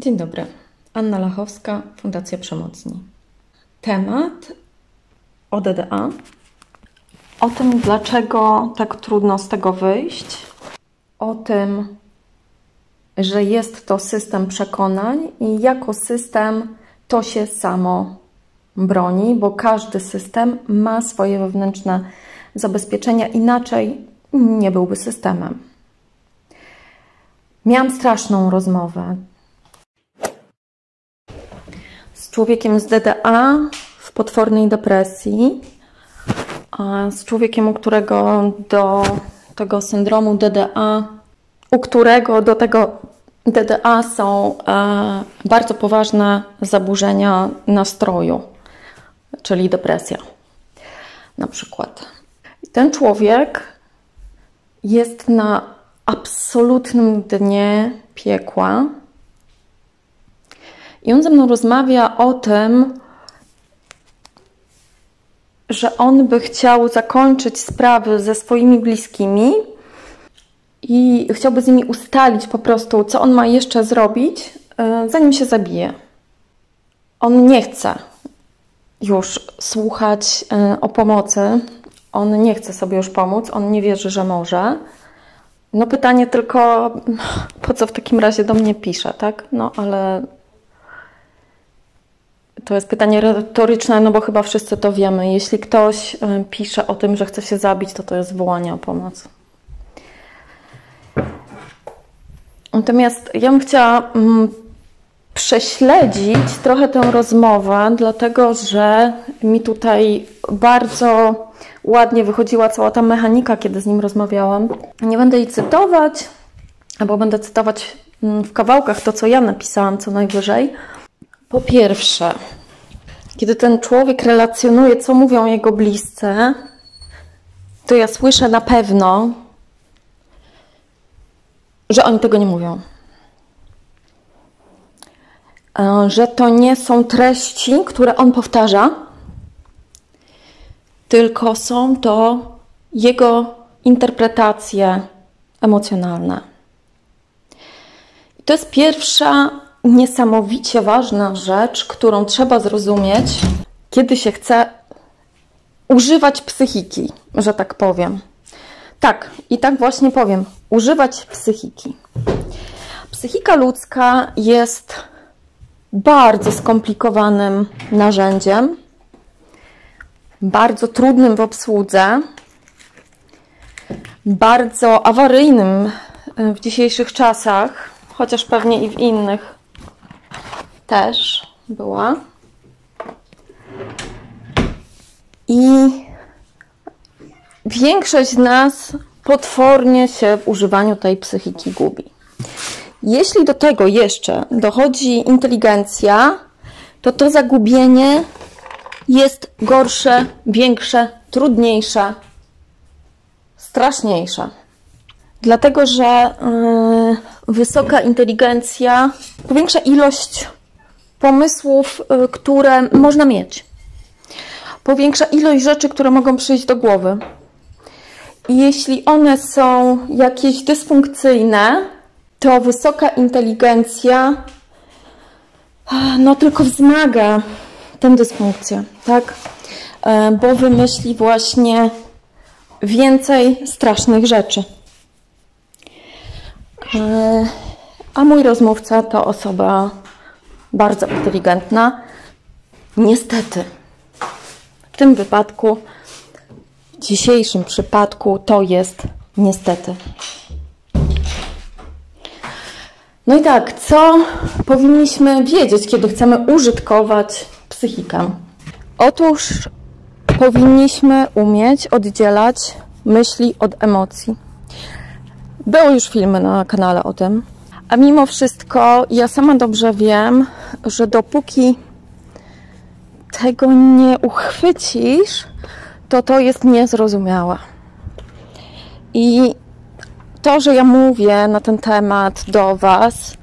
Dzień dobry. Anna Lachowska, Fundacja Przemocni. Temat o DDA, o tym, dlaczego tak trudno z tego wyjść, o tym, że jest to system przekonań i jako system to się samo broni, bo każdy system ma swoje wewnętrzne zabezpieczenia, inaczej nie byłby systemem. Miałam straszną rozmowę z człowiekiem z DDA w potwornej depresji, z człowiekiem, u którego do tego syndromu DDA są bardzo poważne zaburzenia nastroju, czyli depresja na przykład. Ten człowiek jest na absolutnym dnie piekła i on ze mną rozmawia o tym, że on by chciał zakończyć sprawy ze swoimi bliskimi i chciałby z nimi ustalić po prostu, co on ma jeszcze zrobić, zanim się zabije. On nie chce już słuchać o pomocy, on nie chce sobie już pomóc, on nie wierzy, że może. No pytanie tylko, po co w takim razie do mnie pisze, tak? No ale to jest pytanie retoryczne, no bo chyba wszyscy to wiemy. Jeśli ktoś pisze o tym, że chce się zabić, to to jest wołanie o pomoc. Natomiast ja bym chciała prześledzić trochę tę rozmowę, dlatego że mi tutaj bardzo ładnie wychodziła cała ta mechanika, kiedy z nim rozmawiałam. Nie będę jej cytować, albo będę cytować w kawałkach to, co ja napisałam co najwyżej. Po pierwsze, kiedy ten człowiek relacjonuje, co mówią jego bliscy, to ja słyszę na pewno, że oni tego nie mówią. Że to nie są treści, które on powtarza, tylko są to jego interpretacje emocjonalne. I to jest pierwsza niesamowicie ważna rzecz, którą trzeba zrozumieć, kiedy się chce używać psychiki, że tak powiem. Tak, i tak właśnie powiem. Używać psychiki. Psychika ludzka jest bardzo skomplikowanym narzędziem, bardzo trudnym w obsłudze, bardzo awaryjnym w dzisiejszych czasach, chociaż pewnie i w innych też była. I większość z nas potwornie się w używaniu tej psychiki gubi. Jeśli do tego jeszcze dochodzi inteligencja, to to zagubienie jest gorsze, większe, trudniejsze, straszniejsze. Dlatego, że wysoka inteligencja powiększa ilość pomysłów, które można mieć. Powiększa ilość rzeczy, które mogą przyjść do głowy. I jeśli one są jakieś dysfunkcyjne, to wysoka inteligencja no tylko wzmaga tę dysfunkcję, tak? Bo wymyśli właśnie więcej strasznych rzeczy. A mój rozmówca to osoba bardzo inteligentna. Niestety, w tym wypadku, w dzisiejszym przypadku to jest niestety. No i tak, co powinniśmy wiedzieć, kiedy chcemy użytkować psychikę? Otóż powinniśmy umieć oddzielać myśli od emocji. Były już filmy na kanale o tym. A mimo wszystko ja sama dobrze wiem, że dopóki tego nie uchwycisz, to to jest niezrozumiałe. I to, że ja mówię na ten temat do Was,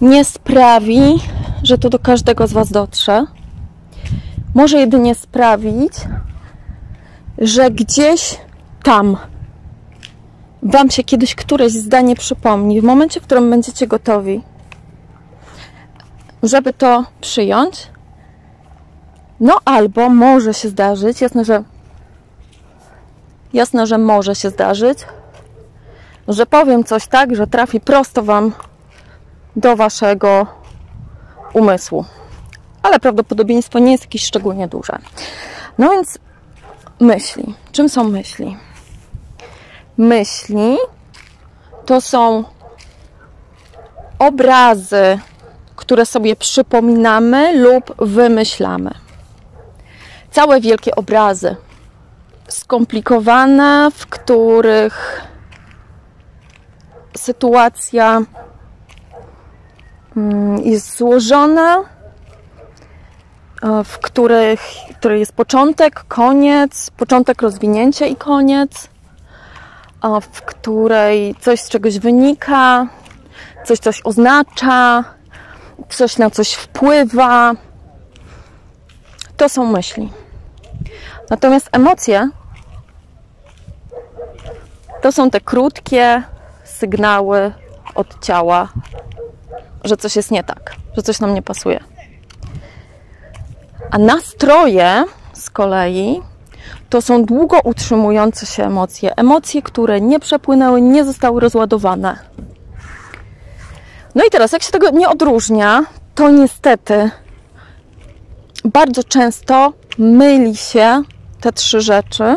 nie sprawi, że to do każdego z Was dotrze. Może jedynie sprawić, że gdzieś tam Wam się kiedyś któreś zdanie przypomni, w momencie, w którym będziecie gotowi. żeby to przyjąć. No albo może się zdarzyć, jasne, że może się zdarzyć, że powiem coś tak, że trafi prosto Wam do Waszego umysłu. Ale prawdopodobieństwo nie jest jakieś szczególnie duże. No więc myśli. Czym są myśli? Myśli to są obrazy, które sobie przypominamy lub wymyślamy. Całe wielkie obrazy, skomplikowane, w których sytuacja jest złożona, w której jest początek, koniec, początek, rozwinięcie i koniec, w której coś z czegoś wynika, coś oznacza, coś na coś wpływa. To są myśli. Natomiast emocje to są te krótkie sygnały od ciała, że coś jest nie tak, że coś nam nie pasuje. A nastroje z kolei to są długo utrzymujące się emocje. Emocje, które nie przepłynęły, nie zostały rozładowane. No i teraz, jak się tego nie odróżnia, to niestety bardzo często myli się te trzy rzeczy.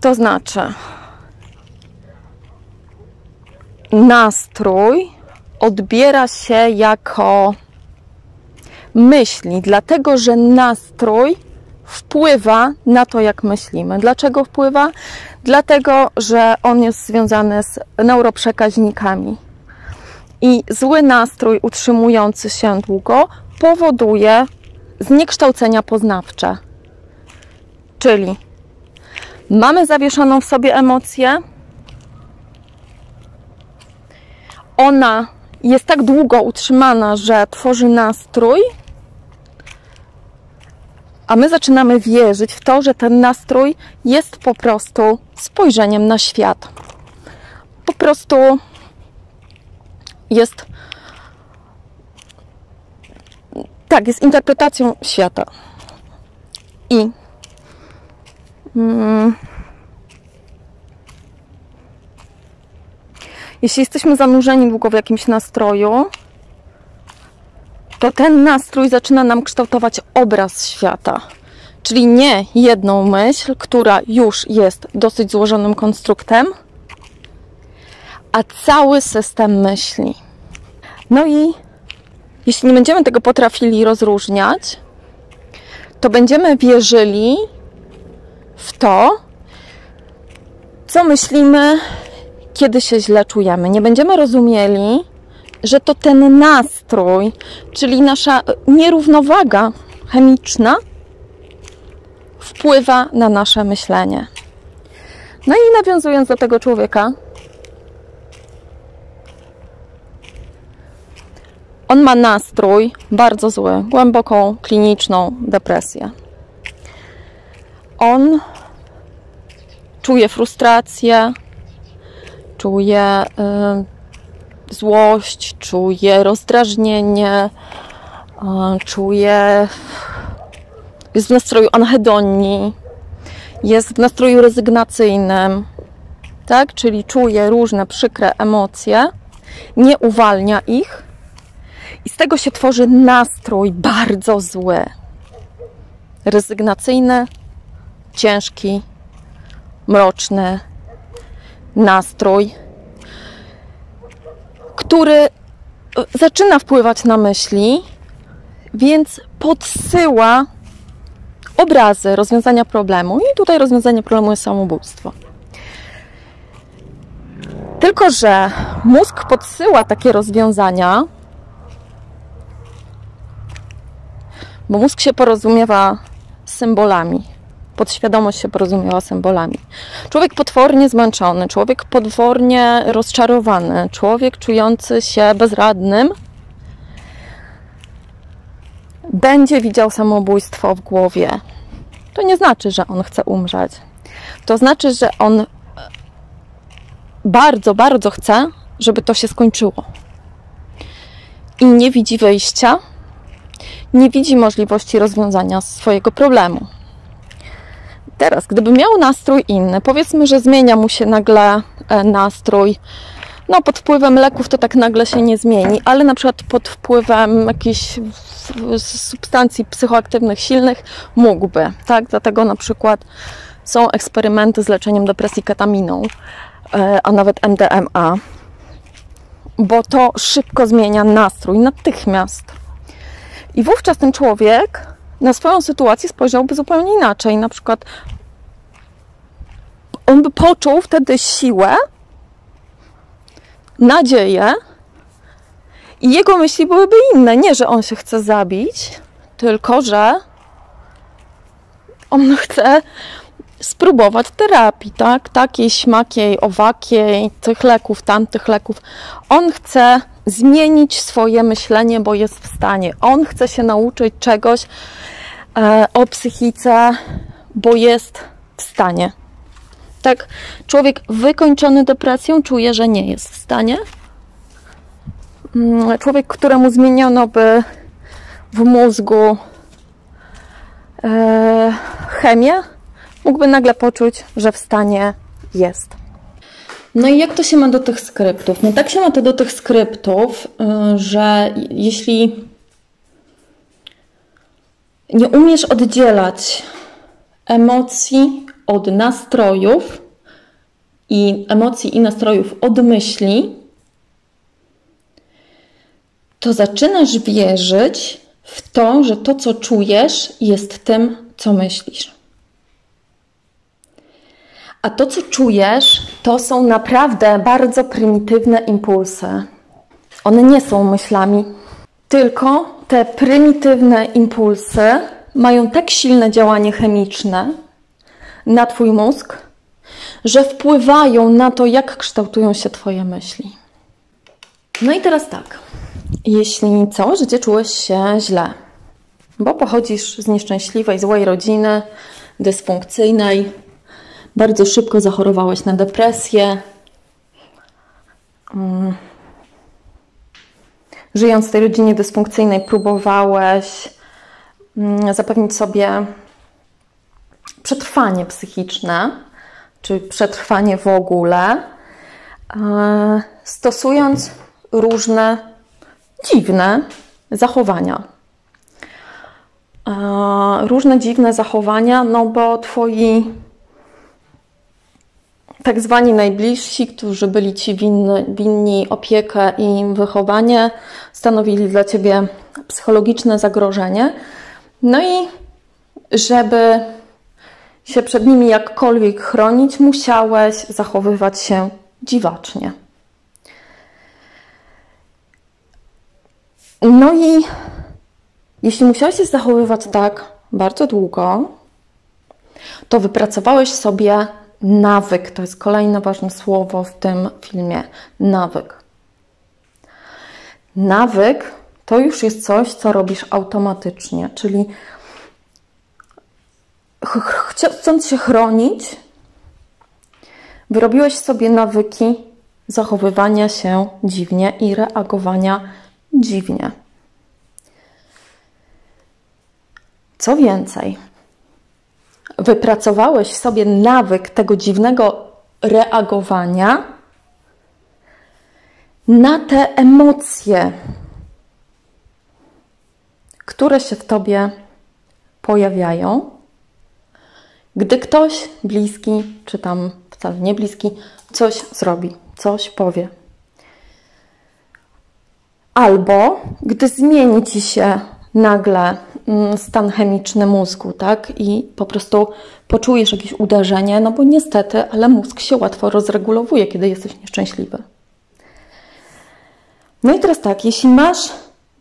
To znaczy nastrój odbiera się jako myśli, dlatego że nastrój wpływa na to, jak myślimy. Dlaczego wpływa? Dlatego, że on jest związany z neuroprzekaźnikami. I zły nastrój utrzymujący się długo powoduje zniekształcenia poznawcze. Czyli mamy zawieszoną w sobie emocję, ona jest tak długo utrzymana, że tworzy nastrój, a my zaczynamy wierzyć w to, że ten nastrój jest po prostu spojrzeniem na świat. Po prostu jest, tak, jest interpretacją świata. I jeśli jesteśmy zanurzeni długo w jakimś nastroju, to ten nastrój zaczyna nam kształtować obraz świata. Czyli nie jedną myśl, która już jest dosyć złożonym konstruktem, a cały system myśli. No i jeśli nie będziemy tego potrafili rozróżniać, to będziemy wierzyli w to, co myślimy, kiedy się źle czujemy. Nie będziemy rozumieli, że to ten nastrój, czyli nasza nierównowaga chemiczna, wpływa na nasze myślenie. No i nawiązując do tego człowieka, on ma nastrój bardzo zły, głęboką, kliniczną depresję. On czuje frustrację, czuje złość, czuje rozdrażnienie, czuje... jest w nastroju anhedonii, jest w nastroju rezygnacyjnym, tak? Czyli czuje różne przykre emocje, nie uwalnia ich i z tego się tworzy nastrój bardzo zły, rezygnacyjny, ciężki, mroczny nastrój, który zaczyna wpływać na myśli, więc podsyła obrazy rozwiązania problemu. I tutaj rozwiązanie problemu jest samobójstwo. Tylko że mózg podsyła takie rozwiązania, bo mózg się porozumiewa symbolami. Podświadomość się porozumiała symbolami. Człowiek potwornie zmęczony, człowiek potwornie rozczarowany, człowiek czujący się bezradnym będzie widział samobójstwo w głowie. To nie znaczy, że on chce umrzeć. To znaczy, że on bardzo, bardzo chce, żeby to się skończyło. i nie widzi wyjścia, nie widzi możliwości rozwiązania swojego problemu. Teraz, gdyby miał nastrój inny, powiedzmy, że zmienia mu się nagle nastrój, no pod wpływem leków to tak nagle się nie zmieni, ale na przykład pod wpływem jakichś substancji psychoaktywnych silnych mógłby, tak? Dlatego na przykład są eksperymenty z leczeniem depresji ketaminą, a nawet MDMA, bo to szybko zmienia nastrój natychmiast. I wówczas ten człowiek na swoją sytuację spojrzałby zupełnie inaczej. Na przykład on by poczuł wtedy siłę, nadzieję i jego myśli byłyby inne. Nie, że on się chce zabić, tylko że on chce spróbować terapii, tak? Takiej, śmakiej, owakiej, tych leków, tamtych leków. On chce zmienić swoje myślenie, bo jest w stanie. On chce się nauczyć czegoś o psychice, bo jest w stanie. Tak, człowiek wykończony depresją czuje, że nie jest w stanie. Człowiek, któremu zmieniono by w mózgu chemię, mógłby nagle poczuć, że w stanie jest. No i jak to się ma do tych skryptów? No tak się ma to do tych skryptów, że jeśli nie umiesz oddzielać emocji od nastrojów i emocji i nastrojów od myśli, to zaczynasz wierzyć w to, że to, co czujesz, jest tym, co myślisz. A to, co czujesz, to są naprawdę bardzo prymitywne impulsy. One nie są myślami, tylko te prymitywne impulsy mają tak silne działanie chemiczne na Twój mózg, że wpływają na to, jak kształtują się Twoje myśli. No i teraz tak. Jeśli całe życie czułeś się źle, bo pochodzisz z nieszczęśliwej, złej rodziny, dysfunkcyjnej, bardzo szybko zachorowałeś na depresję, żyjąc w tej rodzinie dysfunkcyjnej próbowałeś zapewnić sobie przetrwanie psychiczne, czy przetrwanie w ogóle, stosując różne dziwne zachowania. Różne dziwne zachowania, no bo Twoi tak zwani najbliżsi, którzy byli Ci winni opiekę i wychowanie, stanowili dla Ciebie psychologiczne zagrożenie. No i żeby się przed nimi jakkolwiek chronić, musiałeś zachowywać się dziwacznie. No i jeśli musiałeś się zachowywać tak bardzo długo, to wypracowałeś sobie nawyk. To jest kolejne ważne słowo w tym filmie. Nawyk. Nawyk to już jest coś, co robisz automatycznie, czyli chcąc się chronić, wyrobiłeś sobie nawyki zachowywania się dziwnie i reagowania dziwnie. Co więcej, wypracowałeś sobie nawyk tego dziwnego reagowania na te emocje, które się w Tobie pojawiają, gdy ktoś bliski, czy tam wcale nie bliski, coś zrobi, coś powie. Albo gdy zmieni Ci się nagle stan chemiczny mózgu, tak? I po prostu poczujesz jakieś uderzenie, no bo niestety, ale mózg się łatwo rozregulowuje, kiedy jesteś nieszczęśliwy. No i teraz tak, jeśli masz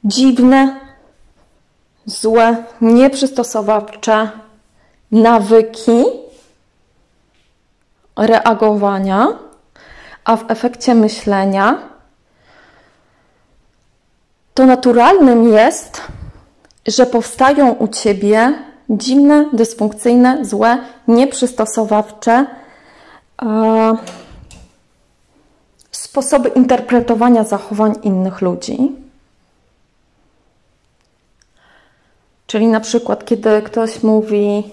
dziwne, złe, nieprzystosowawcze nawyki reagowania, a w efekcie myślenia, to naturalnym jest, że powstają u Ciebie dziwne, dysfunkcyjne, złe, nieprzystosowawcze sposoby interpretowania zachowań innych ludzi. Czyli na przykład, kiedy ktoś mówi,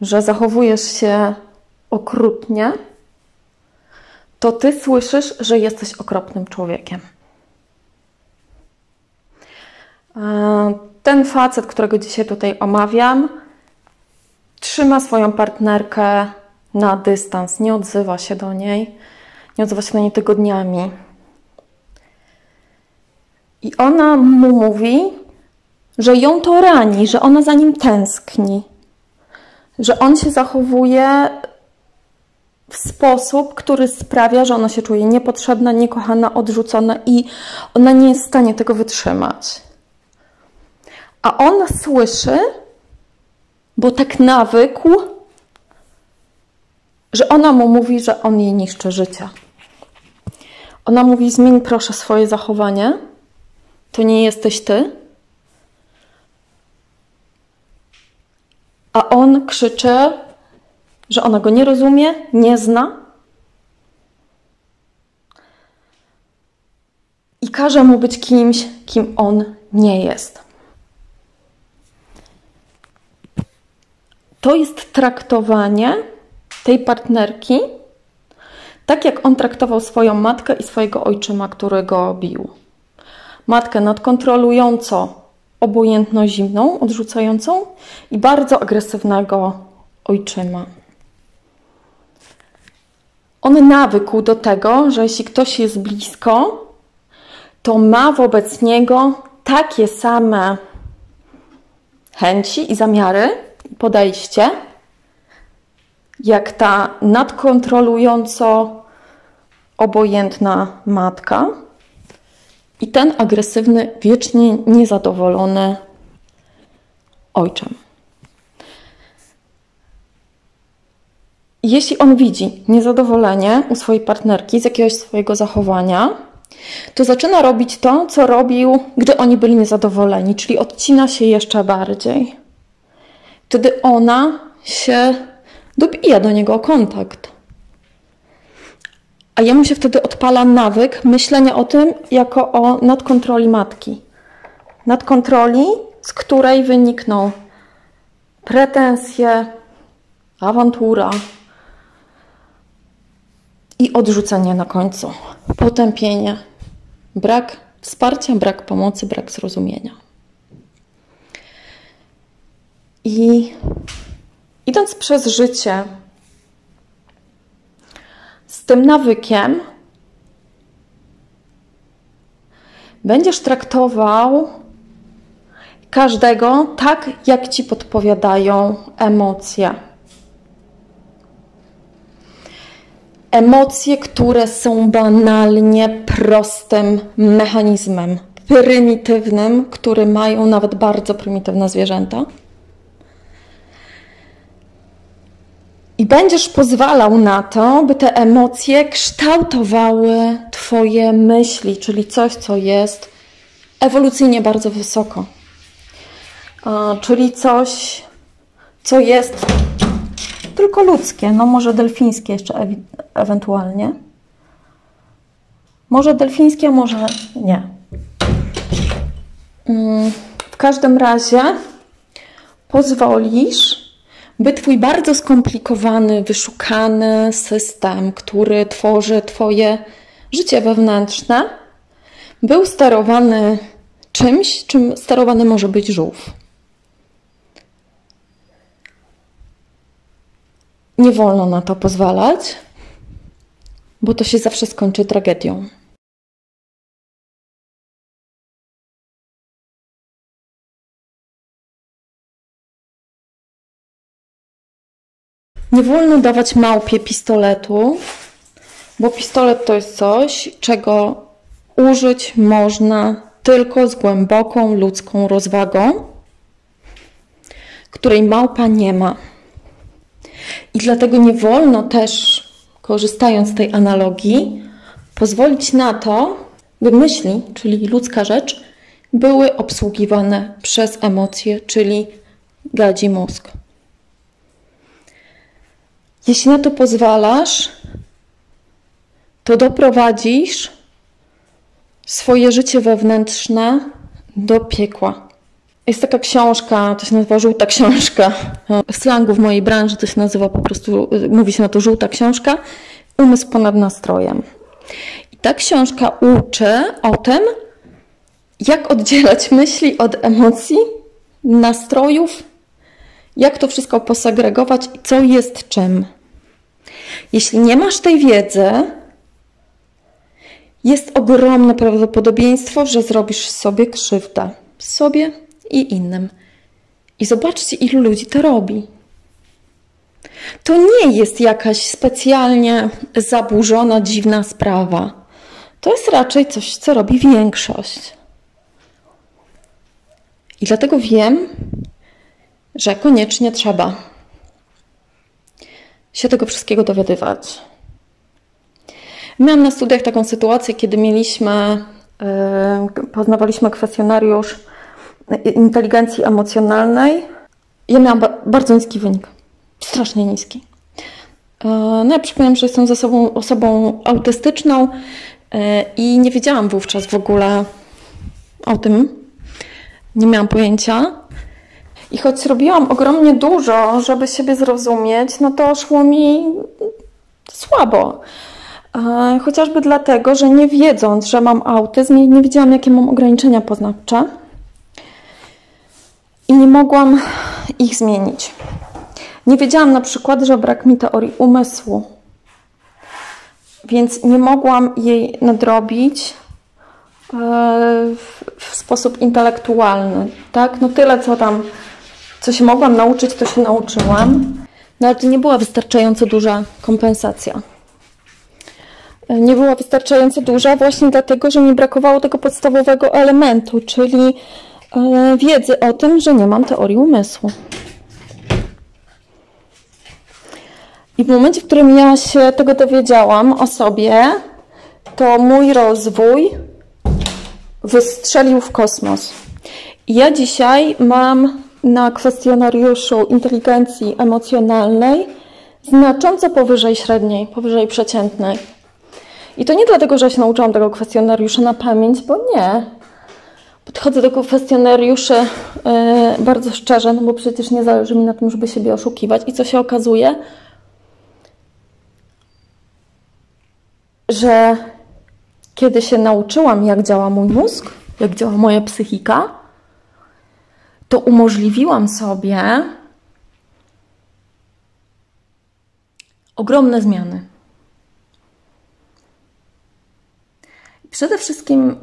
że zachowujesz się okrutnie, to ty słyszysz, że jesteś okropnym człowiekiem. Ten facet, którego dzisiaj tutaj omawiam, trzyma swoją partnerkę na dystans, nie odzywa się do niej, nie odzywa się do niej tygodniami. I ona mu mówi, że ją to rani, że ona za nim tęskni, że on się zachowuje w sposób, który sprawia, że ona się czuje niepotrzebna, niekochana, odrzucona i ona nie jest w stanie tego wytrzymać. A on słyszy, bo tak nawykł, że ona mu mówi, że on jej niszczy życie. Ona mówi, zmień proszę swoje zachowanie, to nie jesteś ty. A on krzyczy, że ona go nie rozumie, nie zna. I każe mu być kimś, kim on nie jest. To jest traktowanie tej partnerki tak, jak on traktował swoją matkę i swojego ojczyma, który go bił. Matkę nadkontrolująco, obojętno zimną, odrzucającą i bardzo agresywnego ojczyma. On nawykł do tego, że jeśli ktoś jest blisko, to ma wobec niego takie same chęci i zamiary, podejście, jak ta nadkontrolująco obojętna matka i ten agresywny, wiecznie niezadowolony ojczym. Jeśli on widzi niezadowolenie u swojej partnerki z jakiegoś swojego zachowania, to zaczyna robić to, co robił, gdy oni byli niezadowoleni, czyli odcina się jeszcze bardziej. Wtedy ona się dobija do niego o kontakt. A jemu się wtedy odpala nawyk myślenia o tym jako o nadkontroli matki. Nadkontroli, z której wynikną pretensje, awantura i odrzucenie na końcu. Potępienie, brak wsparcia, brak pomocy, brak zrozumienia. I idąc przez życie z tym nawykiem, będziesz traktował każdego tak, jak ci podpowiadają emocje. Emocje, które są banalnie prostym mechanizmem, prymitywnym, który mają nawet bardzo prymitywne zwierzęta. I będziesz pozwalał na to, by te emocje kształtowały twoje myśli, czyli coś, co jest ewolucyjnie bardzo wysoko. Czyli coś, co jest tylko ludzkie, no może delfińskie jeszcze ewentualnie. Może delfińskie, może nie. W każdym razie pozwolisz, by twój bardzo skomplikowany, wyszukany system, który tworzy twoje życie wewnętrzne, był sterowany czymś, czym sterowany może być żółw. Nie wolno na to pozwalać, bo to się zawsze skończy tragedią. Nie wolno dawać małpie pistoletu, bo pistolet to jest coś, czego użyć można tylko z głęboką ludzką rozwagą, której małpa nie ma. I dlatego nie wolno też, korzystając z tej analogii, pozwolić na to, by myśli, czyli ludzka rzecz, były obsługiwane przez emocje, czyli gadzi mózg. Jeśli na to pozwalasz, to doprowadzisz swoje życie wewnętrzne do piekła. Jest taka książka, to się nazywa żółta książka. W slangu w mojej branży to się nazywa po prostu, mówi się na to żółta książka, umysł ponad nastrojem. I ta książka uczy o tym, jak oddzielać myśli od emocji, nastrojów, jak to wszystko posegregować i co jest czym. Jeśli nie masz tej wiedzy, jest ogromne prawdopodobieństwo, że zrobisz sobie krzywdę. Sobie i innym. I zobaczcie, ilu ludzi to robi. To nie jest jakaś specjalnie zaburzona, dziwna sprawa. To jest raczej coś, co robi większość. I dlatego wiem, że koniecznie trzeba się tego wszystkiego dowiadywać. Miałam na studiach taką sytuację, kiedy mieliśmy, poznawaliśmy kwestionariusz inteligencji emocjonalnej. Ja miałam bardzo niski wynik. Strasznie niski. No ja przypominam, że jestem osobą autystyczną i nie wiedziałam wówczas w ogóle o tym. Nie miałam pojęcia. I choć robiłam ogromnie dużo, żeby siebie zrozumieć, no to szło mi słabo. Chociażby dlatego, że nie wiedząc, że mam autyzm, nie wiedziałam, jakie mam ograniczenia poznawcze. I nie mogłam ich zmienić. Nie wiedziałam na przykład, że brak mi teorii umysłu. Więc nie mogłam jej nadrobić w sposób intelektualny. Tak? No tyle, co się mogłam nauczyć, to się nauczyłam. No ale to nie była wystarczająco duża kompensacja. Nie była wystarczająco duża właśnie dlatego, że mi brakowało tego podstawowego elementu, czyli wiedzy o tym, że nie mam teorii umysłu. I w momencie, w którym ja się tego dowiedziałam o sobie, to mój rozwój wystrzelił w kosmos. I ja dzisiaj mam na kwestionariuszu inteligencji emocjonalnej znacząco powyżej średniej, powyżej przeciętnej. I to nie dlatego, że ja się nauczyłam tego kwestionariusza na pamięć, bo nie. Podchodzę do kwestionariuszy bardzo szczerze, no bo przecież nie zależy mi na tym, żeby siebie oszukiwać. I co się okazuje? Że kiedy się nauczyłam, jak działa mój mózg, jak działa moja psychika, to umożliwiłam sobie ogromne zmiany. Przede wszystkim,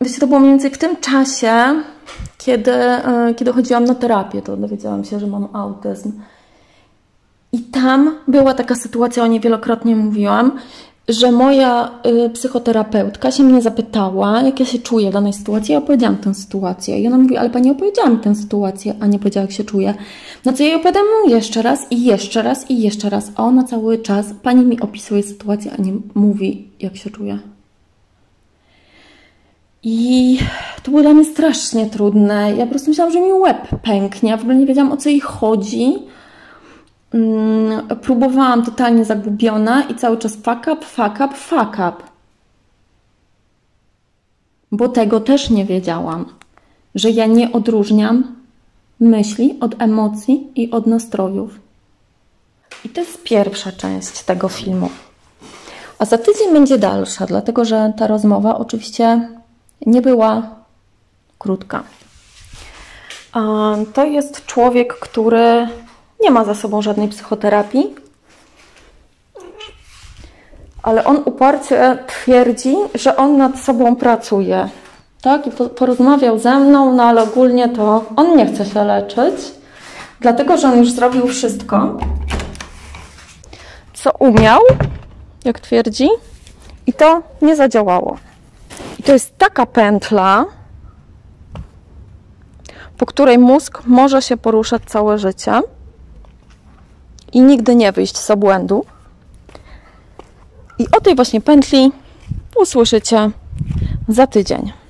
wiecie, to było mniej więcej w tym czasie, kiedy chodziłam na terapię, to dowiedziałam się, że mam autyzm. I tam była taka sytuacja, o niej wielokrotnie mówiłam, że moja psychoterapeutka się mnie zapytała, jak ja się czuję w danej sytuacji. Ja opowiedziałam tę sytuację. I ona mówi, ale pani opowiedziała mi tę sytuację, a nie powiedziała, jak się czuję. No co ja jej opowiadam jeszcze raz i jeszcze raz i jeszcze raz. A ona cały czas, pani mi opisuje sytuację, a nie mówi, jak się czuję. I to było dla mnie strasznie trudne. Ja po prostu myślałam, że mi łeb pęknie. Ja w ogóle nie wiedziałam, o co jej chodzi. Próbowałam totalnie zagubiona i cały czas fuck up, fuck up, fuck up. Bo tego też nie wiedziałam, że ja nie odróżniam myśli od emocji i od nastrojów. I to jest pierwsza część tego filmu. A za tydzień będzie dalsza, dlatego że ta rozmowa oczywiście nie była krótka. To jest człowiek, który nie ma za sobą żadnej psychoterapii, ale on uparcie twierdzi, że on nad sobą pracuje. Tak? I porozmawiał ze mną, no ale ogólnie to on nie chce się leczyć, dlatego że on już zrobił wszystko, co umiał, jak twierdzi, i to nie zadziałało. I to jest taka pętla, po której mózg może się poruszać całe życie i nigdy nie wyjść z obłędu. I o tej właśnie pętli usłyszycie za tydzień.